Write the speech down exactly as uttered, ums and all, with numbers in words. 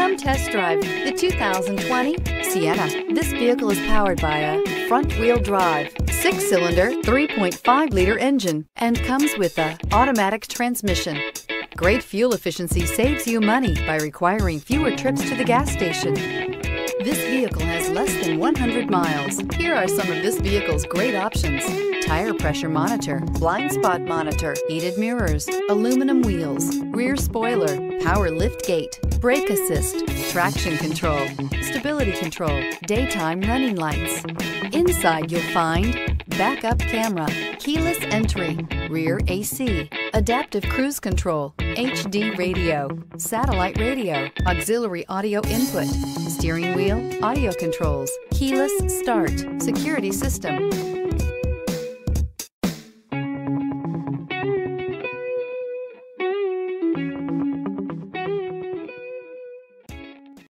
Come test drive the two thousand twenty Sienna. This vehicle is powered by a front-wheel drive, six-cylinder, three point five liter engine, and comes with an automatic transmission. Great fuel efficiency saves you money by requiring fewer trips to the gas station. This vehicle has less than one hundred miles. Here are some of this vehicle's great options: tire pressure monitor, blind spot monitor, heated mirrors, aluminum wheels, rear spoiler, power lift gate, brake assist, traction control, stability control, daytime running lights. Inside you'll find backup camera, keyless entry, rear A C, adaptive cruise control, H D radio, satellite radio, auxiliary audio input, steering wheel, audio controls, keyless start, security system.